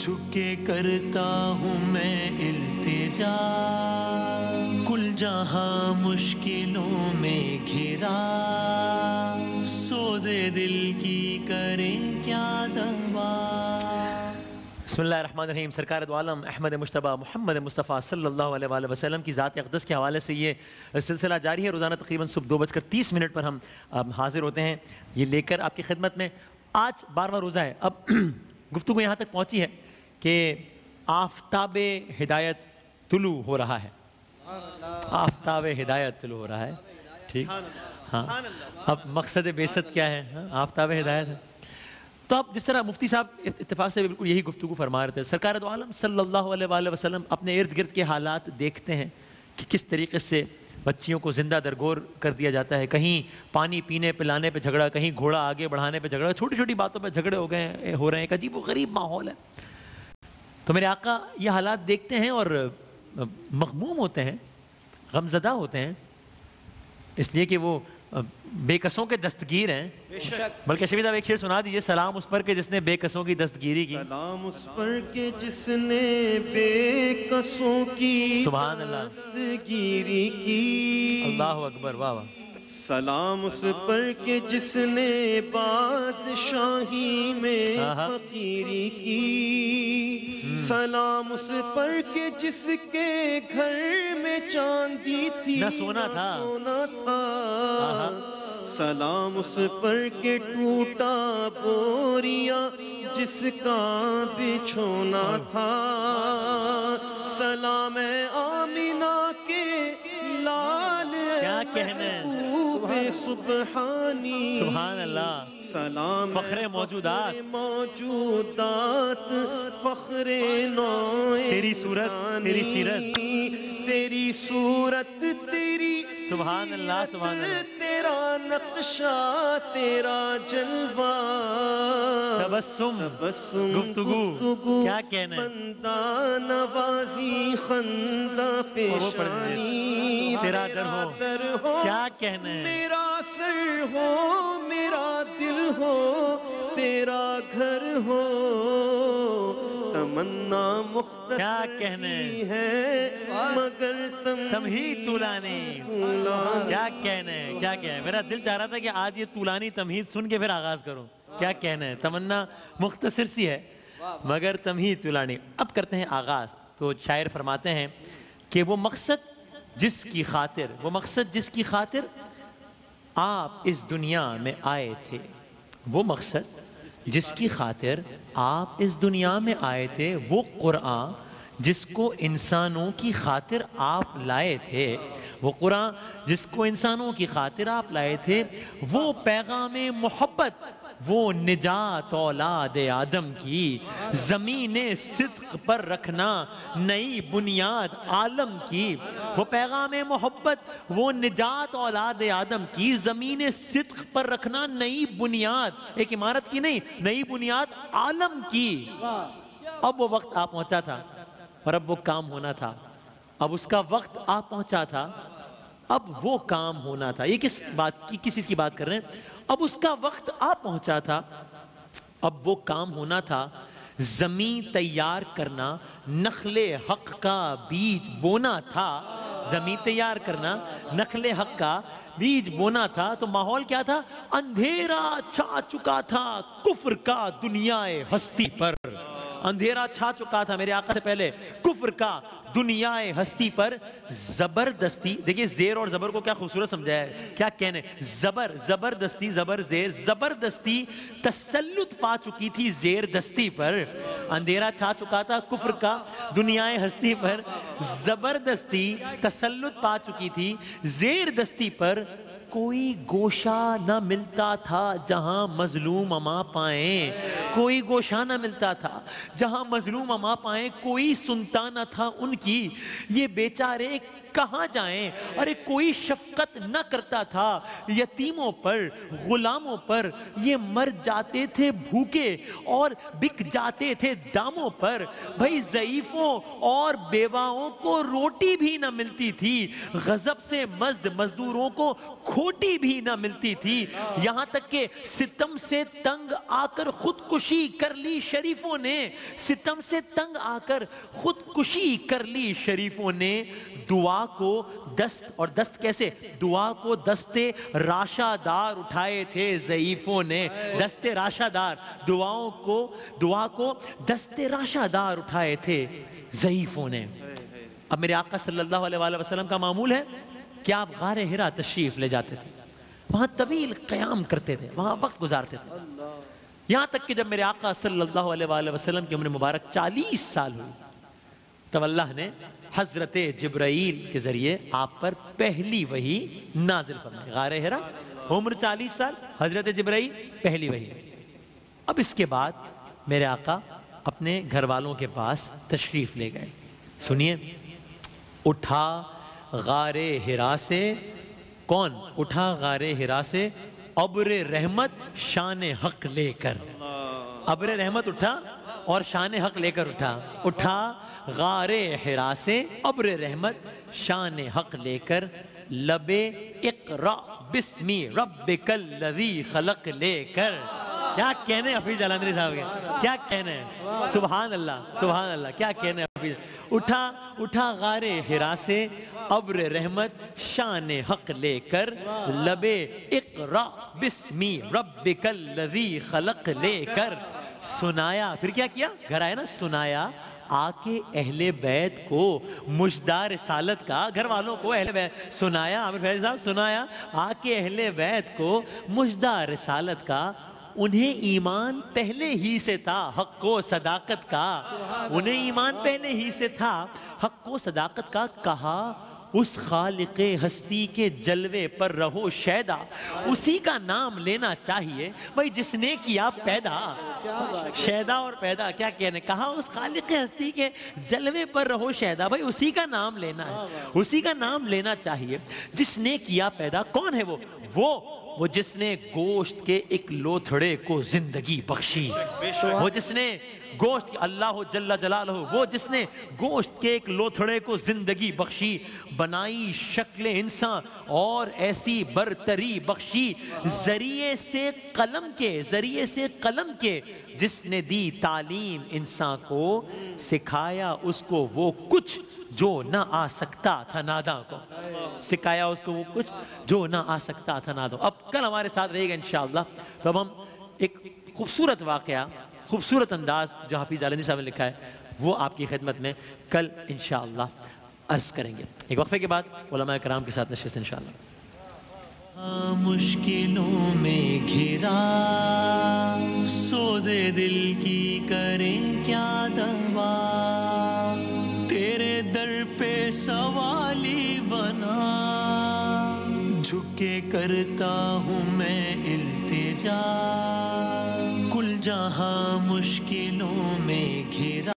झुके करता हूँ मैं इल्तिजा, कुल जहाँ मुश्किलों में घिरा, सोजे दिल की करें क्या दवा। बिस्मिल्लाहिर्रहमानिर्रहीम। सरकार दो आलम अहमद मुश्तबा मोहम्मद मुस्तफ़ा सल्लल्लाहु अलैहि वसल्लम की ज़ात अक़दस के हवाले से ये सिलसिला जारी है। रोज़ाना तकरीबन सुबह 2:30 पर हम हाज़िर होते हैं ये लेकर आपकी खिदमत में। आज 12वां रोज़ा है। अब गुफ्तगू यहाँ तक पहुँची है कि आफ़ताब हिदायत तुलू हो रहा है, आफ़ताब हिदायत तुलू हो रहा है। ठीक, हाँ। अब मकसद बेसत क्या है? आफ़ताब हिदायत है। तो आप जिस तरह मुफ्ती साहब इत्तेफाक से बिल्कुल यही गुफ्तगू फरमा रहे थे, सरकार दो आलम सल्लल्लाहु अलैहि वसल्लम अपने इर्द गिर्द के हालात देखते हैं कि किस तरीके से बच्चियों को ज़िंदा दरगोर कर दिया जाता है। कहीं पानी पीने पिलाने पे झगड़ा, कहीं घोड़ा आगे बढ़ाने पे झगड़ा, छोटी छोटी बातों पे झगड़े हो रहे हैं। एक अजीब गरीब माहौल है। तो मेरे आका ये हालात देखते हैं और मगमूम होते हैं, गमजदा होते हैं, इसलिए कि वो बेकसों के दस्तगीर हैं। बल्कि शबीद आप एक शेर सुना दीजिए, सलाम उस पर के जिसने बेकसों की दस्तगीरी की। सलाम उस पर के जिसने बेकसों की सुभान अल्लाह दस्तगीरी की। अल्लाह अकबर, वाह वाह। सलाम उस पर के जिसने बादशाही में फकीरी की। सलाम उस पर के जिसके घर में चांदी थी ना सोना था, सोना था। सलाम उस पर के टूटा बोरिया जिसका बिछोना था। सलाम है आमिना के लाल क्या कहने सुबहानी सुभान अल्लाह। सलाम फखरे मौजूदात मौजूदात फखरे नौ तेरी सूरत तेरी सीरत तेरी सूरत तेरी सुभान अल्लाह सुभान अल्लाह। तेरा नक्शा तेरा जलवा तबस्सुम तबस्सुम गुफ्तगू क्या कहना, बंदा नवाजी खंदा पेशानी तेरा दर हो क्या कहना, मेरा सर हो मेरा दिल हो तेरा घर हो। तमन्ना मुख्तसर सी है मगर तुम ही तूलाने क्या कहना है क्या कहना है। मेरा दिल चाह रहा था कि आज ये तूलानी तमहीद सुन के फिर आगाज करूं। क्या कहना है, तमन्ना मुख्तसर सी है मगर तमहीद तूलानी। अब करते हैं आगाज। तो शायर फरमाते हैं कि वो मकसद जिसकी खातिर आप इस दुनिया में आए थे, वो मकसद जिसकी खातिर आप इस दुनिया में आए थे, वो कुरान जिसको इंसानों की खातिर आप लाए थे, वो कुरान जिसको इंसानों की खातिर आप लाए थे, वो पैगाम मोहब्बत, वो निजात औलाद आदम की, ज़मीन सिद्क पर रखना नई बुनियाद आलम की। वो पैगाम मोहब्बत, वो निजात औलाद आदम की, ज़मीन सिद्क पर रखना नई बुनियाद, एक इमारत की नहीं, नई बुनियाद आलम की। अब वो वक्त आ पहुंचा था और अब वो काम होना था। अब उसका वक्त आ पहुंचा था, अब वो काम होना था। ये किस बात की, किस चीज़ की बात कर रहे हैं? अब उसका वक्त आ पहुंचा था, अब वो काम होना था। ज़मीन तैयार करना, नखले हक का बीज बोना था। ज़मीन तैयार करना, नखले हक का बीज बोना था। तो माहौल क्या था? अंधेरा छा चुका था कुफ्र का दुनियाए हस्ती पर। अंधेरा छा चुका था मेरे आका से पहले कुफ्र का दुनियाए हस्ती पर। जबरदस्ती, देखिए जेर और जबर को क्या खूबसूरत समझाया है, क्या कहने, जबर जबरदस्ती जबर जेर, जबरदस्ती तसल्लुत पा चुकी थी जेर दस्ती पर। अंधेरा छा चुका था कुफ्र का दुनियाए हस्ती पर, जबरदस्ती तसल्लुत पा चुकी थी जेर दस्ती पर। कोई गोशा ना मिलता था जहां मजलूम अमा पाए, कोई गोशा ना मिलता था जहां मजलूम अमा पाए, कोई सुनता ना था उनकी। ये बेचारे कहाँ जाएं। अरे कोई शफकत न करता था यतीमों पर, गुलामों पर। ये मर जाते थे भूखे और बिक जाते थे दामों पर। भाई ज़ईफों और बेवाओं को रोटी भी न मिलती थी, गजब से मज़द मजदूरों को खोटी भी न मिलती थी। यहाँ तक के सितम से तंग आकर खुदकुशी कर ली शरीफों ने, सितम से तंग आकर खुदकुशी कर ली शरीफों ने। दुआ को दस्त, और दस्त कैसे, दुआ को दस्ते राशादार उठाए थे ज़ईफों ने। दस्ते राशादार, दुआ को दस्ते राशादार उठाए थे ज़ईफों ने। अब मेरे आका सल्लल्लाहु अलैहि वसल्लम का मामूल है कि आप गारे हिरा तशरीफ ले जाते थे, वहां तवील क़याम करते थे, वहां वक्त गुजारते थे। यहाँ तक कि जब मेरे आका सल्लल्लाहु अलैहि वसल्लम की उम्र मुबारक 40 साल हुई, तब अल्लाह ने हजरत जिब्राइल के जरिए आप पर पहली वही नाजिल फरमाई। गारे हिरा, उम्र 40 साल, हजरत जिब्राइल पहली वही। अब इसके बाद मेरे आका अपने घर वालों के पास तशरीफ ले गए। सुनिए, उठा गारे हिरा से कौन? उठा गारे हिरा से अब्र रहमत शान हक लेकर। अब्र रहमत उठा और शान हक लेकर उठा। उठा गारे हिरा से अब्र रहमत शान हक लेकर, लबे इकरा बिस्मी रब्बिकल लज़ी खलक लेकर। क्या कहने हफीज जालंधरी साहब के, क्या कहने, सुभान अल्लाह, सुभान अल्लाह, क्या कहने हफीज। उठा उठा गारे हिरा से अब्र रहमत शान हक लेकर, लबे इकरा बिस्मी रब्बिकल लज़ी खलक लेकर। सुनाया, फिर क्या किया, घर आया ना, सुनाया आके अहले बैत को मुश्दार रिसालत का, घर वालों को अहले बैत सुनाया। आमिर फैज साहब, सुनाया आके अहले बैत को मुश्दार रिसालत का, उन्हें ईमान पहले ही से था हक़्क़ो सदाकत का, उन्हें ईमान पहले ही से था हक़्क़ो सदाकत का। कहा उस खालिक़े हस्ती के जलवे पर रहो शैदा, उसी का नाम लेना चाहिए भाई जिसने किया पैदा। शैदा और पैदा, क्या कहने। कहा उस खालिक़े हस्ती के जलवे पर रहो शैदा, भाई उसी का नाम लेना है, उसी का नाम लेना चाहिए जिसने किया पैदा। कौन है वो जिसने गोश्त के एक लोथड़े को जिंदगी बख्शी, वो जिसने गोश्त, अल्लाह जल्ला जलालहु, वो जिसने गोश्त के एक लोथड़े को जिंदगी बख्शी, बनाई शक्ल इंसान और ऐसी बरतरी बख्शी, जरिए से कलम के, जरिए से कलम के जिसने दी तालीम इंसान को, सिखाया उसको वो कुछ जो ना आ सकता था नादा को, सिखाया उसको वो कुछ जो ना आ सकता था नादा। अब कल हमारे साथ रहेगा इंशाअल्लाह, तो अब हम एक खूबसूरत वाकया, खूबसूरत अंदाज जो हाफिज़ जालंधरी साहब ने लिखा है, वो आपकी खिदमत में कल इंशाअल्लाह अर्ज़ करेंगे। एक वक्फे के बाद उलमा कराम के साथ नशिस्त इंशाअल्लाह। मुश्किलों में घिरा सोजे दिल की करें क्या दवा, तेरे दर पे सवाली बना, झुके करता हूँ मैं इल्तिजा, कुल जहाँ मुश्किलों में घिरा।